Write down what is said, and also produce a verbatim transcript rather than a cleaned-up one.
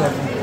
level.